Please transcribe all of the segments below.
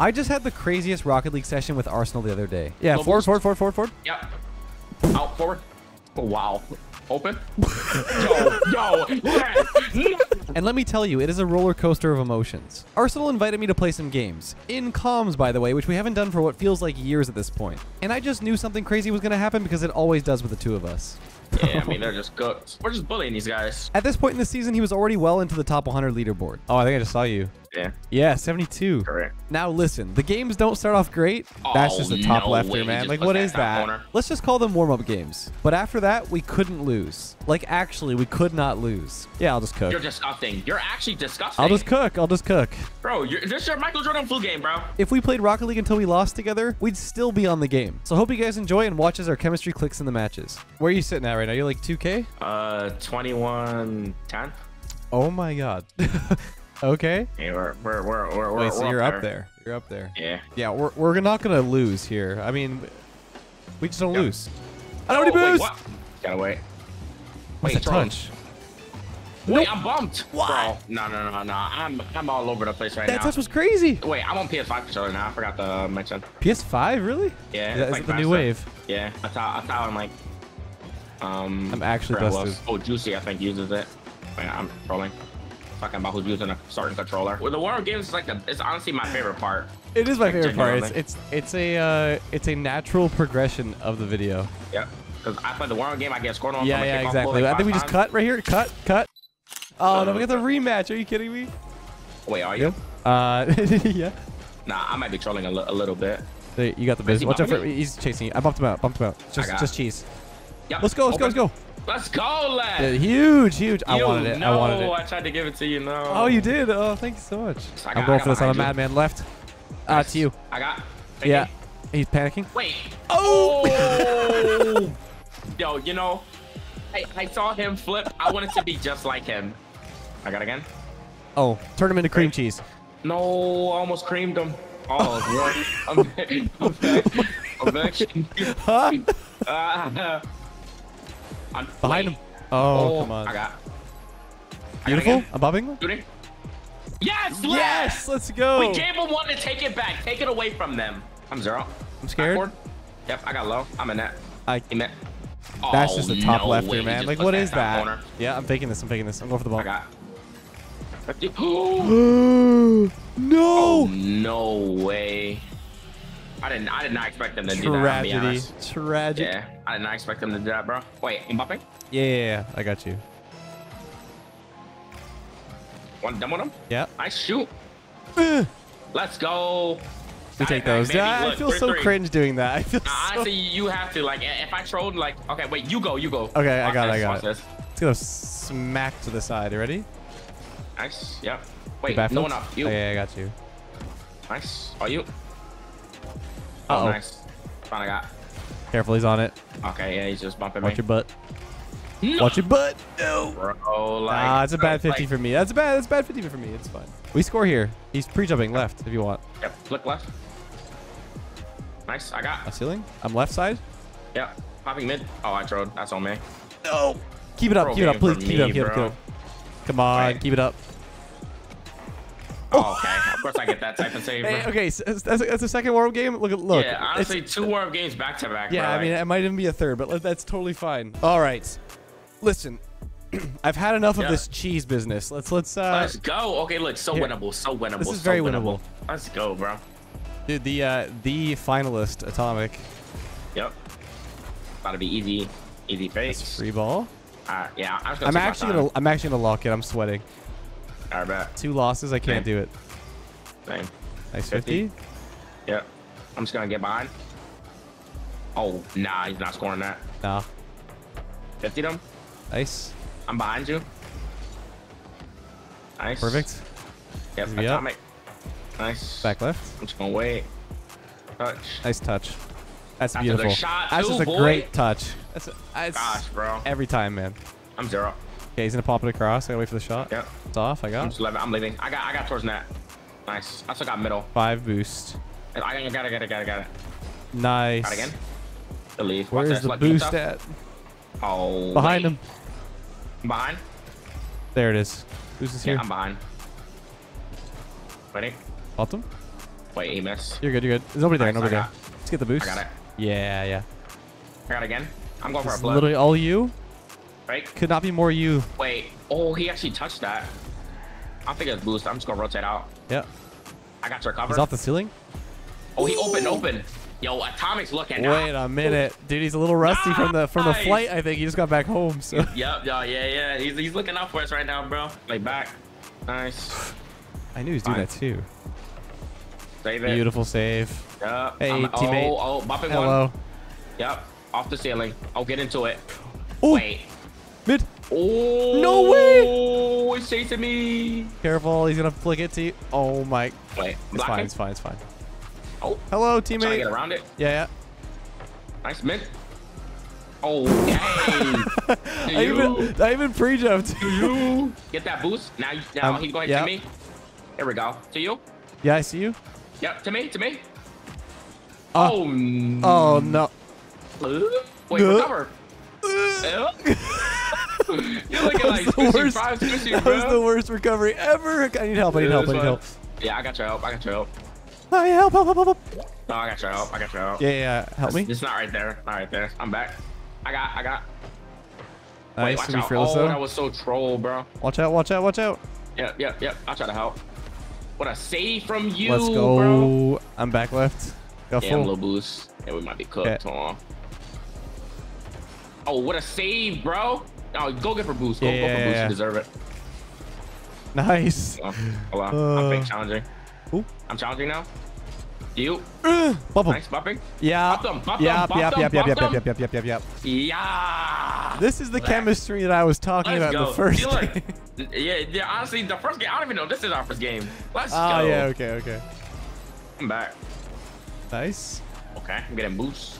I just had the craziest Rocket League session with Arsenal the other day. Yeah, no forward. Yep. Out, forward. Oh, wow. Open. Yo, yes. And let me tell you, it is a roller coaster of emotions. Arsenal invited me to play some games. In comms, by the way, which we haven't done for what feels like years at this point. And I just knew something crazy was going to happen because it always does with the two of us. Yeah, I mean, they're just cooked. We're just bullying these guys. At this point in the season, he was already well into the top 100 leaderboard. Oh, I think I just saw you. Yeah. Yeah, 72. Correct. Now, listen, the games don't start off great. Oh, that's just a top lefter, man. Like, what is that? Let's just call them warm-up games. But after that, we couldn't lose. Like, actually, we could not lose. Yeah, I'll just cook. You're disgusting. You're actually disgusting. I'll just cook. Bro, this is your Michael Jordan flu game, bro. If we played Rocket League until we lost together, we'd still be on the game. So hope you guys enjoy and watch as our chemistry clicks in the matches. Where are you sitting at right now? You're like 2K? 2110. Oh, my God. Okay. Yeah, we're wait, so you're up there. You're up there. Yeah. Yeah, we're not gonna lose here. I mean, we just don't lose. I don't need boost. Wait, gotta wait. What's a touch? Wait, nope. I'm bumped. Wow. No. I'm all over the place right now. That touch was crazy. Wait, I'm on PS5 controller now. I forgot to mention. PS5, really? Yeah. Is like the new wave? Yeah. I thought I'm like. I'm actually busted. Oh, Juicy, I think uses it. Wait, I'm trolling. Talking about who's using a certain controller. Well, the warm-up games is like it's honestly my favorite part. It is my favorite part. It's a natural progression of the video. Yeah, because I play the warm-up game, I get scored on. Yeah, exactly. I think we just cut right here. Cut. Oh no, we got the rematch. Are you kidding me? Wait, are you? Yeah. Nah, I might be trolling a little bit. There, you got the business. Watch out for he's chasing you. I bumped him out. Just cheese. Yep. Let's go. Let's go, lad. Yeah, huge. I wanted it. I tried to give it to you. No. Oh, you did. Oh, thank you so much. So I'm going for this on a madman left. Nice. To you. I got. Thinking. Yeah. He's panicking. Wait. Oh. Yo, you know, I saw him flip. I wanted to be just like him. I got again. Oh, turn him into cream cheese. No, I almost creamed him. Oh, I'm back. Behind him. Oh, come on. Beautiful. I'm bobbing. Yes, yes. Let's go. We gave him one to take it back. Take it away from them. I'm zero. I'm scared. Backward. Yep, I got low. I'm in that. That's just a top lefter, man. Like, what is that? Corner. Yeah, I'm taking this. I'm going for the ball. I got. No. Oh, no way. I did not expect them to do that. Tragedy. Yeah, I did not expect them to do that, bro. Wait, I'm bumping? Yeah, I got you. Want them on him? Yeah. I shoot. Let's go. We take those. Yeah, I feel so cringe doing that. I feel honestly, you have to like. If I trolled, like, okay, wait, you go. Okay, I got it. Let's go smack to the side. You ready? Nice. Yep. Wait, no one up. You. Oh, yeah, I got you. Nice. Are you? Uh-oh. Oh, nice. Fine, I got. Careful, he's on it. Okay, yeah, he's just bumping me. Watch your butt. No. Watch your butt. No. Bro, like, it's a bad 50 for me. That's bad 50 for me. It's fine. We score here. He's pre-jumping left if you want. Yep, look left. Nice, I got. A ceiling? I'm left side. Yep, popping mid. Oh, I trolled. That's on me. No. Keep it up, please. Keep it up. Come on, keep it up. Oh, okay, of course I get that type of save. Hey, okay, so that's the second warm game. Look. Yeah, honestly, two warm games back to back. Yeah, bro, I mean, it might even be a third, but that's totally fine. All right, listen, I've had enough of this cheese business. Let's go. Okay, look, so winnable. This is very winnable. Let's go, bro. Dude, the finalist, Atomic. Yep. About to be easy face. Free ball. Yeah, I'm actually gonna lock it. I'm sweating. I bet. 2 losses, I can't do it. Same. Nice 50. Yep. I'm just gonna get behind. Oh, nah, he's not scoring that. Nah. 50 them. Nice. I'm behind you. Nice. Perfect. Yep. Atomic. Nice. Back left. I'm just gonna wait. Touch. Nice touch. That's beautiful. That's just a great touch. Gosh, bro. Every time, man. I'm zero. Okay, he's gonna pop it across. I gotta wait for the shot. Yep. It's off. I got. I'm leaving. I got towards net. Nice. I still got middle. 5 boost. I got it. Nice. Got it again. Delete. Where is the boost at? Oh. Behind him. I'm behind. There it is. Boost is here. I'm behind. Ready? Bottom. Wait, he missed. You're good, you're good. There's nobody there, nobody there. Let's get the boost. I got it. Yeah, yeah. I got it again. I'm going for a blow. Literally all you? Right? Could not be more you. Wait. Oh, he actually touched that. I think it's boost. I'm just going to rotate out. Yeah. I got your cover. He's off the ceiling? Oh, he opened. Yo, Atomic's looking now. Wait a minute. Dude, he's a little rusty from the flight, I think. He just got back home. So. Yep, yeah. He's looking out for us right now, bro. Like back. Nice. I knew he was doing that too. Save it. Beautiful save. Yep. Hey, teammate. Oh, bopping one. Yep. Off the ceiling. I'll get into it. Ooh. Wait. Mid. Oh. No way. Oh, it's chasing me. Careful. He's going to flick it to you. Oh, my. Wait. It's fine. It's fine. It's fine. Oh. Hello, teammate. Trying to get around it. Yeah, yeah. Nice mid. Oh, dang. I even pre-jumped. To you. Get that boost. Now he's going to me. There we go. To you. Yeah, I see you. Yep. To me. Oh. Oh, no. Wait, recover. You're looking like squishy fries, squishy, bro. That was the worst recovery ever. I need help. I need help. Yeah, I got your help. Help. No, I got your help. Yeah. Help me. It's not right there. I'm back. I got. Wait, watch out. Fearless, oh, that was so troll, bro. Watch out. Yep. I'll try to help. What a save from you, bro. Let's go. Bro. I'm back left. Got full. Damn, little boost. Yeah, we might be cooked. Okay. Hold on. Oh, what a save, bro. Oh, go get for boost. Go for boost. You deserve it. Nice. Oh, hold on. I'm fake challenging. Ooh. I'm challenging now. You. Bubble. Nice bumping. Yeah. Yep. Yeah. This is the chemistry that I was talking about the first game. Yeah, honestly, the first game. I don't even know this is our first game. Let's go. Oh, yeah. Okay. I'm back. Nice. Okay, I'm getting boost.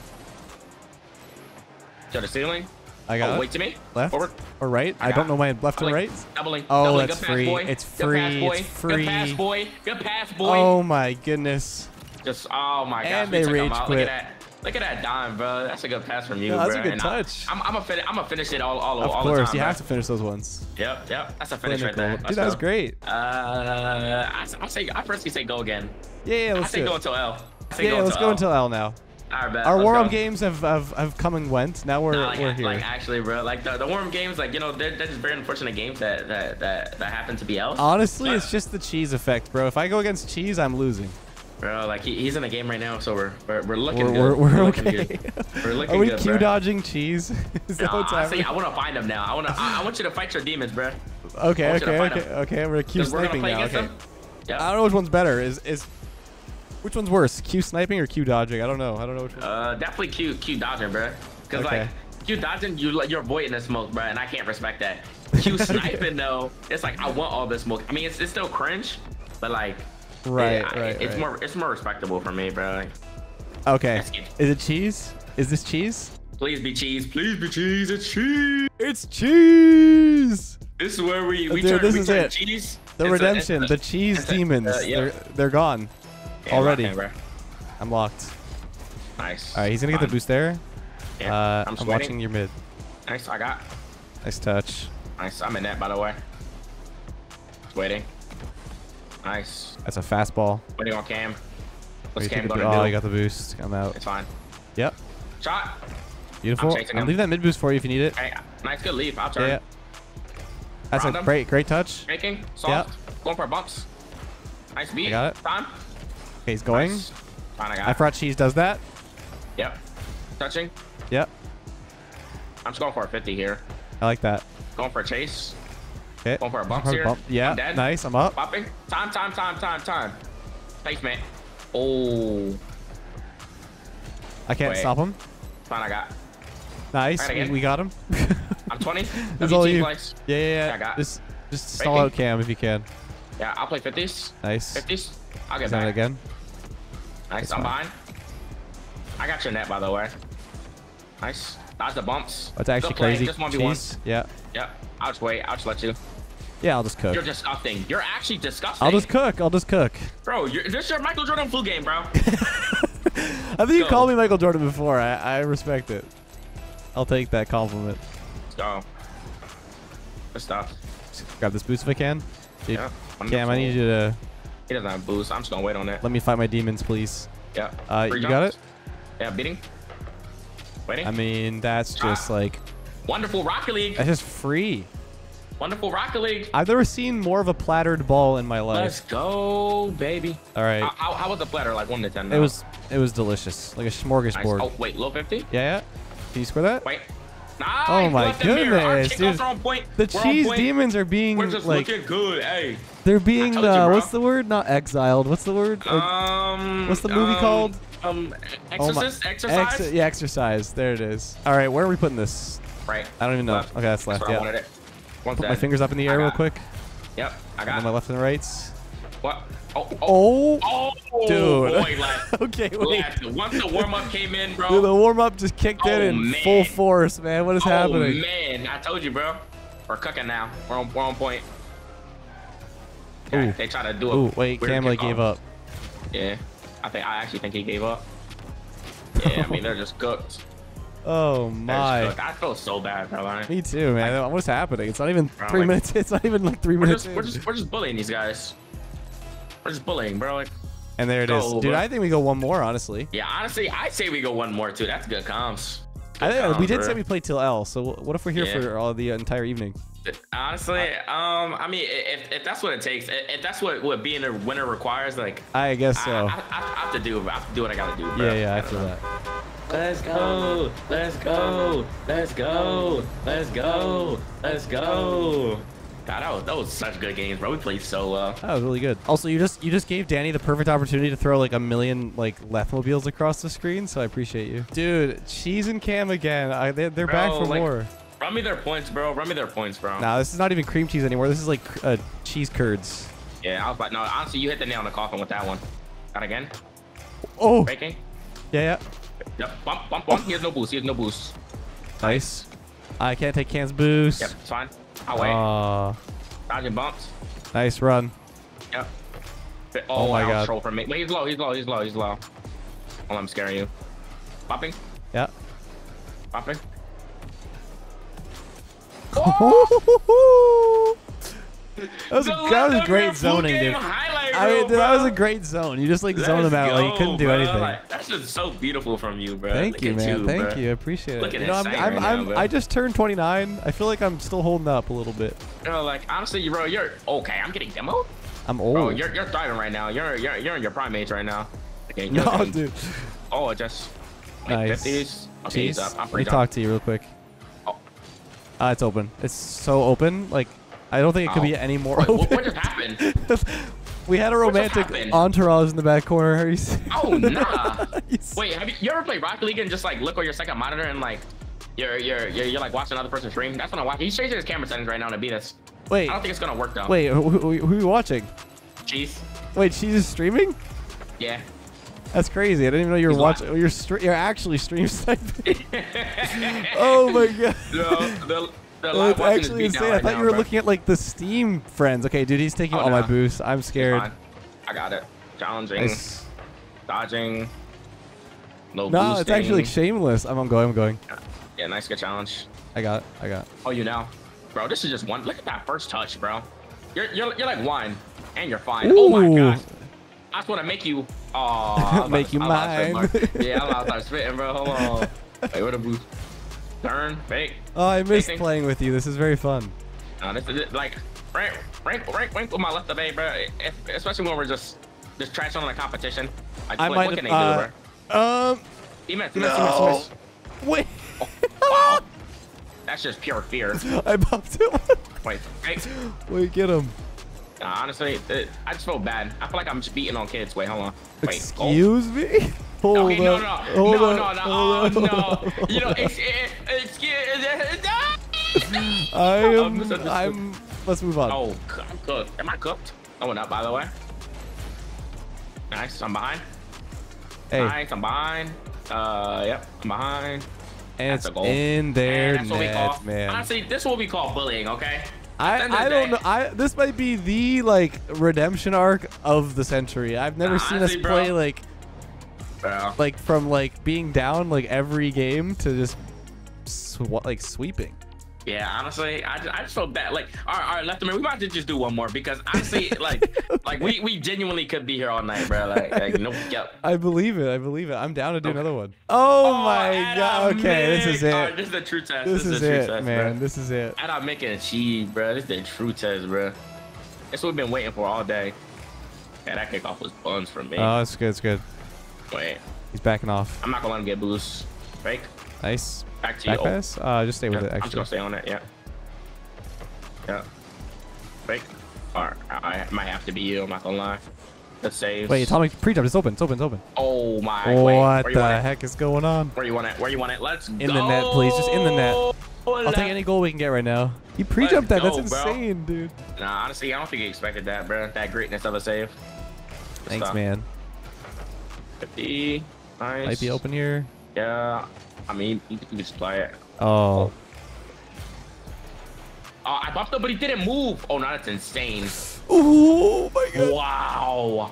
To the ceiling. I got it. Wait to me. Left forward. Or right. I don't know my left or right. Doubling. Oh, that's free. It's free. Good pass, boy. Oh, my goodness. Just, oh, my gosh. And they rage quit. Look at that dime, bro. That's a good pass from you, bro. That's a good touch. I'm going to finish it all the time. Of course. You have to finish those ones. Yep. That's a finish right there. Dude, that was great. I personally say go again. Yeah, let's do it. I say go until L. Yeah, let's go until L now. Right, bet. Our warm-up games have come and went. Now we're here. Like actually, bro, like the warm-up games, like you know, they're just very unfortunate games that happen to be out. Honestly, it's just the cheese effect, bro. If I go against cheese, I'm losing. Bro, like he's in a game right now, so we're looking good. We're okay. We're looking Are we good, Q-dodging cheese? See, I want to find him now. I want you to fight your demons, bro. Okay. We're Q sniping now. Okay. Yep. I don't know which one's better. Which one's worse, Q sniping or Q dodging? I don't know which one. Definitely Q dodging, bro. Cause like Q dodging, you're avoiding the smoke, bro, and I can't respect that. Q sniping though, it's like I want all this smoke. I mean, it's still cringe, but like, it's more respectable for me, bro. Like, okay, is it cheese? Is this cheese? Please be cheese. It's cheese. This is where we turn cheese. The redemption, the cheese demons. They're gone. Already. I'm locked. Nice. All right, he's going to get the boost there. Yeah, I'm watching your mid. Nice, I got. Nice touch. Nice, I'm in net, by the way. Just waiting. Nice. That's a fastball. Waiting on Cam. What's Cam going to do? Oh, you got the boost. I'm out. It's fine. Yep. Shot. Beautiful. I'll leave that mid boost for you if you need it. Hey, nice, good leap. I'll turn. Yeah. That's a great touch. Making. Soft. Yep. Going for bumps. Nice beat. I got it. Time. Okay, he's going. Nice. Fine, I forgot cheese does that. Yep. Touching. Yep. I'm just going for a 50 here. I like that. Going for a chase. Okay. Going for a bump here. Bump. Yeah. I'm dead. Nice. I'm up. Popping. Time. Placement. Oh. I can't stop him. Fine, I got. Nice. We got him. I'm 20. That's all you. Yeah. I got. Just stall out Cam if you can. Yeah, I'll play 50s. Nice. 50s. I'll get back again. Nice, I'm behind. I got your net, by the way. Nice. Dodge the bumps. That's actually crazy. Just 1v1. Yeah. Yeah. I'll just wait. I'll just let you. Yeah, I'll just cook. You're disgusting. You're actually disgusting. I'll just cook. Bro, this is your Michael Jordan flu game, bro. I think you called me Michael Jordan before. I respect it. I'll take that compliment. Let's go. Good stuff. Grab this boost if I can. Dude, yeah. Cam, I need you to He doesn't have boost. I'm just gonna wait on that. Let me fight my demons, please. Yeah. You got it? Yeah, beating. Waiting. I mean, that's just like wonderful Rocket League. That is free. Wonderful Rocket League. I've never seen more of a plattered ball in my life. Let's go, baby. All right. How was the platter? Like 1 to 10. Now? It was delicious, like a smorgasbord. Nice. Oh wait, low 50. Yeah. Can you score that? Wait. Nice. Oh my goodness, dude. The cheese demons are being looking good. Hey. They're being what's the word? Not exiled. What's the word? What's the movie called? Exorcist. Exercise. Yeah, exercise. There it is. All right, where are we putting this? Right. I don't even know. Left. Okay, that's left. That's where I wanted it. Put my fingers up in the air real quick. Yep, I got it. My left and the rights. What? Oh, dude. Boy, like, okay, wait. Once the warm-up came in, bro. Dude, the warm-up just kicked in full force, man. What is happening? Oh, man. I told you, bro. We're cooking now. We're on point. Yeah, they try to do it. Ooh, wait. Camley gave up. Yeah. I actually think he gave up. Yeah, I mean, they're just cooked. Oh my! I feel so bad, bro. Right? Me too, man. What's happening? It's not even 3 minutes. It's not even like 3 minutes. We're just bullying these guys. We're just bullying, bro. Like, and there it is, dude. Bro. I think we go one more, honestly. Yeah, honestly, I say we go one more too. That's good comms. I think we did say we play till L. So what if we're here for all the entire evening? Honestly, I mean, if that's what it takes, if that's what being a winner requires, like, I guess so. I have to do what I gotta do. Bro. Yeah, I feel that. Let's go, let's go, let's go, let's go, let's go. God, that was such good games, bro. We played so well. That was really good. Also, you just gave Danny the perfect opportunity to throw like a million like Lethamobiles across the screen, so I appreciate you. Dude, Cheese and Cam again. They're back for more. Run me their points, bro. Run me their points, bro. Nah, this is not even cream cheese anymore. This is like cheese curds. Yeah, I was like, no, honestly, you hit the nail on the coffin with that one. Got again? Oh. Breaking? Yeah. Yep, bump. He has no boost. Nice. I can't take Cam's boost. Yep, it's fine. I'll wait. Dodging bumps. Nice run. Yep. Oh my God. Troll for me. Wait, he's low. Oh, I'm scaring you. Popping. Yeah. Popping. Oh! that was great zoning, dude. That was a great zone. You just like zoned him out. Like, you couldn't do anything. Like, that's just so beautiful from you, bro. Thank you, man. Thank you. I appreciate it. You know, I just turned 29. I feel like I'm still holding up a little bit. You know, like honestly, bro, you're okay. I'm getting demoed. I'm old. Bro, you're thriving right now. You're in your prime age right now. Okay, no, dude. Oh, just like, nice. 50s. Okay, he's up. Let me talk to you real quick. Oh, it's open. It's so open. Like, I don't think it could be any more open. What just happened? We had a romantic entourage in the back corner. Are you oh, nah. Wait, have you ever played Rocket League and just like look on your second monitor and like you're like watching another person stream? That's when I watch. He's changing his camera settings right now to beat us. Wait. I don't think it's gonna work though. Wait, who are you watching? Cheese. Wait, Cheese is streaming? Yeah. That's crazy. I didn't even know you were watching. You're actually stream sniping. Oh my God. No. It's actually insane. I thought you were looking at like the Steam friends. Okay, dude, he's taking all my boosts. I'm scared. I got it. Challenging. Nice. Dodging. No, it's actually like shameless. I'm going. Yeah, nice. Good challenge. I got it. Oh, you know. Bro, this is just one. Look at that first touch, bro. You're like wine, and you're fine. Ooh. Oh my gosh. I just want to make you. Oh, make you mine. Yeah, I'm outside spitting, bro. Hold on. Wait, where the boost? Turn, fake. Oh, I missed playing with you. This is very fun. This is like rank with my left away, bro. Especially when we're just trash on the competition. Like, I might have. Miss. Wait. Oh, wow. That's just pure fear. I bumped it. Wait, fake. Wait, get him. Honestly, I just feel bad. I feel like I'm just beating on kids. Wait, hold on. Wait, excuse me. Hold okay, up. No. You know, it's I'm let's move on. Oh, I'm cooked. Am I cooked? I went up, by the way. Nice, I'm behind. Hey. Nice, I'm behind. Yep, I'm behind. And that's it's a goal. In there, that's what we call, man. Honestly, this will be called bullying, okay? I don't know. This might be the like redemption arc of the century. I've never seen us play like from like being down like every game to just like sweeping. Yeah, honestly, I just felt that, like, all right, Lethamyr, we about to just do one more because I see, like, we genuinely could be here all night, bro. Like nope, yep. I believe it. I'm down to do another one. Oh my God. Okay, this is it. Right, this is the true test. This is the true test, man. Bro. This is it. I'm making a cheese, bro. This is the true test, bro. That's what we've been waiting for all day. Yeah, that kickoff was buns for me. Oh, it's good. It's good. Wait. He's backing off. I'm not gonna let him get boost. Fake. Nice. Back to you. Pass? Just stay with it. Actually. I'm just gonna stay on it. Yeah. Yeah. Fake. All right. I might have to be you. I'm not gonna lie. Let's save. Wait, Atomic pre-jump. It's open. It's open. It's open. Oh my. What the heck is going on? Where you want it? Where you want it? Let's go. In the net, please. Just in the net. I'll take any goal we can get right now. He pre-jumped that. That's insane, dude. Nah, honestly, I don't think he expected that, bro. That greatness of a save. Thanks, man. 50. Nice. Might be open here. Yeah. I mean, you can just play it. Oh. Oh, I bumped up, but he didn't move. Oh, no, that's insane. Oh, my God. Wow.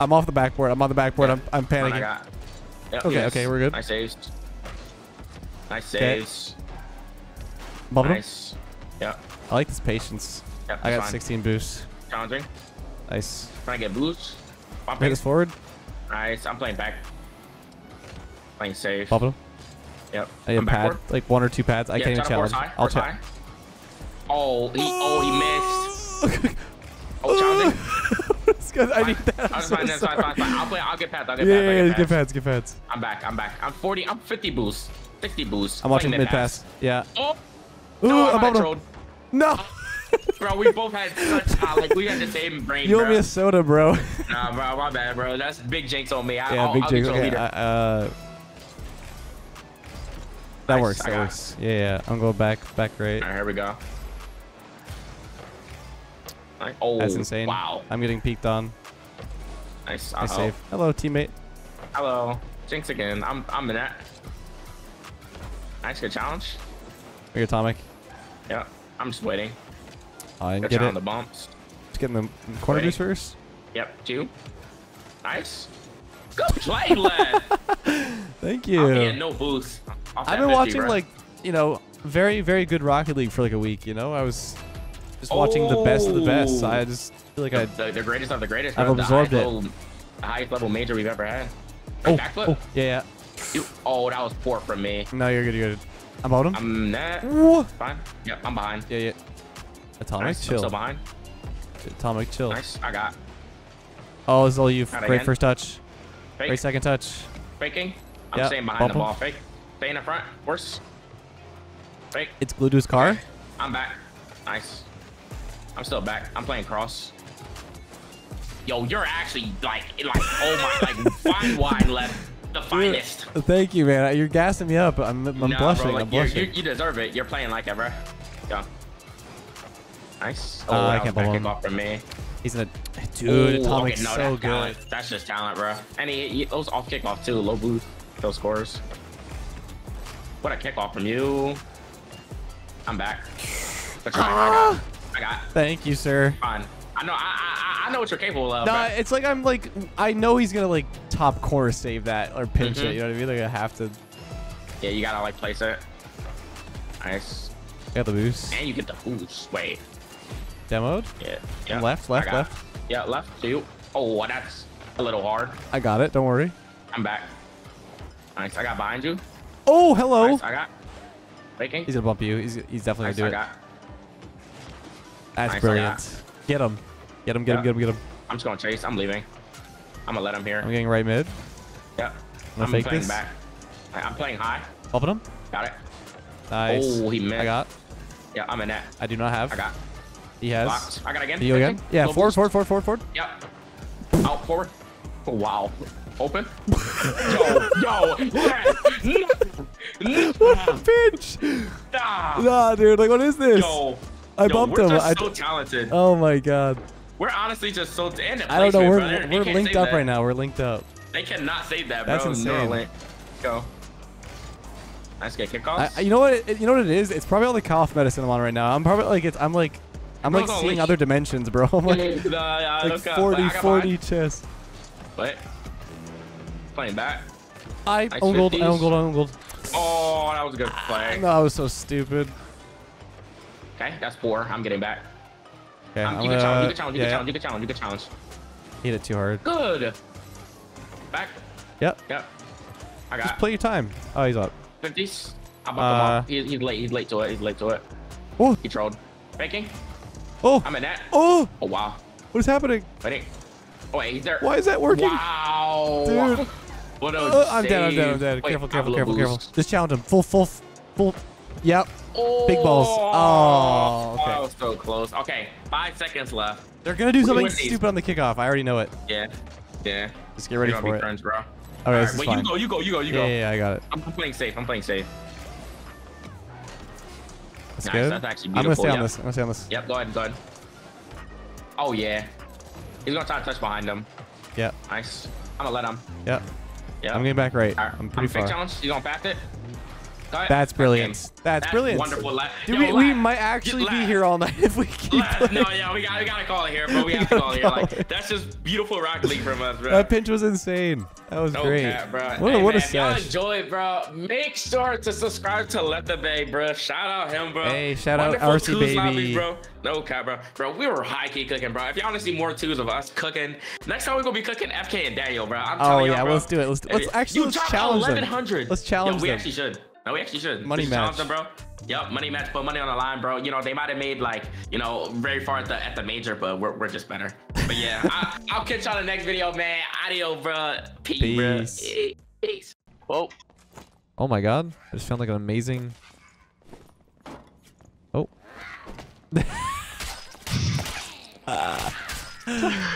I'm off the backboard. I'm on the backboard. Yeah. I'm panicking. Yep, okay, okay, we're good. Nice saves. Nice saves. Nice. Yeah. I like this patience. Yep, I got fine. 16 boosts. Challenging. Nice. Can I get boosts? Hit us forward. Nice. I'm playing back. Playing safe. Bubble. Yep. I need a pad, like one or two pads. I can't even challenge. I'll try. Oh, he missed. Challenging. I need that. I'm fine. I'll get pads. I'll get pads. I'm back. I'm 40. I'm 50 boosts. 60 boosts. I'm watching mid pass. Yeah. Oh. Ooh, no. No. Bro, we both had such like we had the same brain. You owe me a soda, bro. Nah, bro, my bad, bro. That's big jinx on me. Yeah, big jinx. Okay, that works. That works. Yeah. I'm going back right. All right, here we go. Oh, that's insane. Wow. I'm getting peeked on. Nice. Nice save. Hello, teammate. Hello, jinx again. I'm in that. Nice, good challenge. Big Atomic. Yeah, I'm just waiting. I didn't get it. The bumps. Just getting the corner boost first. Yep, two. Nice. Good play, lad. Thank you. Yeah, no boost. I've been watching, bro, like, you know, very, very good Rocket League for like a week. You know, I was just watching the best of the best. I just feel like the greatest of the greatest. I've absorbed it. The highest level major we've ever had. Right, backflip. Oh, yeah. Oh, that was poor from me. No, you're good. You're good. I'm on him. I'm not. Ooh. Fine. Yep, I'm behind. Yeah, yeah. Atomic, nice. Chill. I'm still behind. Atomic, chill. Nice. I got. Oh, this is all you. Great first touch. Fake. Great second touch. Faking. I'm staying behind the ball. Fake. Stay in the front. Worse. Fake. It's glued to his car. Okay. I'm back. Nice. I'm still back. I'm playing cross. Yo, you're actually like oh my, like fine wide left. The finest. Thank you, man. You're gassing me up. I'm nah, blushing. Bro, like, I'm blushing. You deserve it. You're playing like ever. Yeah. Nice. Oh, I can't believe him off from me. He's in a dude. Atomic's so good. That's just talent, bro. And he those off kickoff too. Low boost. Those scores. What a kickoff from you. I'm back. That's right. I got. Thank you, sir. Fine. I know. I know what you're capable of. Nah, it's like I'm like I know he's gonna like top corner save that or pinch it. You know what I mean? Like I have to. Yeah, you gotta like place it. Nice. Got the boost. And you get the boost. Wait. Demoed? Yeah. Yeah. Left. Yeah, left too. Oh, that's a little hard. I got it. Don't worry. I'm back. Nice. I got behind you. Oh, hello. Nice, I got. Faking. He's gonna bump you. He's definitely gonna do it. That's brilliant. Get him. Get him. I'm just going to chase. I'm leaving. I'm going to let him here. I'm getting right mid. Yep. I'm playing this. Back. I'm playing high. Bumping him. Got it. Nice. Oh, he missed. I got. Yeah, I'm in that. I do not have. I got. He has. Locked. I got again. You again? Yeah, forward. Yep. Out, forward. Oh, wow. Open. yo. Yes. What a pinch. Nah, dude. Like, what is this? Yo, I bumped him. We're so talented. Oh, my God. We're honestly just so... And I don't know. We're linked up right now. We're linked up. They cannot save that, bro. That's insane. No, go. Nice kickoffs. You know what it is? It's probably all the cough medicine I'm on right now. I'm probably like... I'm like seeing other dimensions, bro. I'm like, like 40 chest. What? Playing back. I owned gold. Oh, that was a good play. No, I was so stupid. Okay, that's 4. I'm getting back. Okay, you can challenge, you can challenge. Hit it too hard. Good. Back. Yep. Yep. I got just play your time. Oh, he's up. 50s. I bumped him off. He's late. He's late to it. He's late to it. Oh. He trolled. Banking. Oh. I'm in that. Oh. Oh, wow. What is happening? Wait. Oh, wait. He's there. Why is that working? Wow. Dude. What a I'm dead. Wait, careful. Just challenge him. Full. Yep. Oh. Big balls. Oh. Okay. Oh, I was so close. Okay. 5 seconds left. They're going to do something stupid on the kickoff. I already know it. Yeah. Yeah. Just get ready for it. Friends, bro. All right, wait, fine. You go. Yeah, I got it. I'm playing safe. That's nice. Good. That's actually beautiful. I'm going to stay on this. Yep, go ahead. Oh, yeah. He's going to try to touch behind him. Yep. Nice. I'm going to let him. Yep. I'm getting back right. Right. I'm pretty far. Challenge. You going to pass it? That's brilliant. That's brilliant. Wonderful. Dude, yo, we might actually be here all night if we keep playing. No, yeah, we gotta call it here, but we have to call it here. Like, that's just beautiful Rocket League from us, bro. That pinch was insane. That was great. Cat, bro. What a sesh. If y'all enjoyed, bro, make sure to subscribe to Lethamyr, bro. Shout out him, bro. Hey, shout out RC Baby. Lobby, bro. No cap, bro. Bro, we were high-key cooking, bro. If y'all want to see more twos of us cooking, next time we're going to be cooking FK and Daniel, bro. I'm telling you, bro. Let's do it. Let's challenge them. 1100. Let's challenge them. We actually should. No, we actually should. Money match. Them, bro. Yep, money match, put money on the line, bro. You know, they might have made, like, you know, very far at the major, but we're just better. But yeah, I'll catch y'all in the next video, man. Adio, bro. Peace. Whoa. Oh, my God. I just found, like, an amazing... Oh.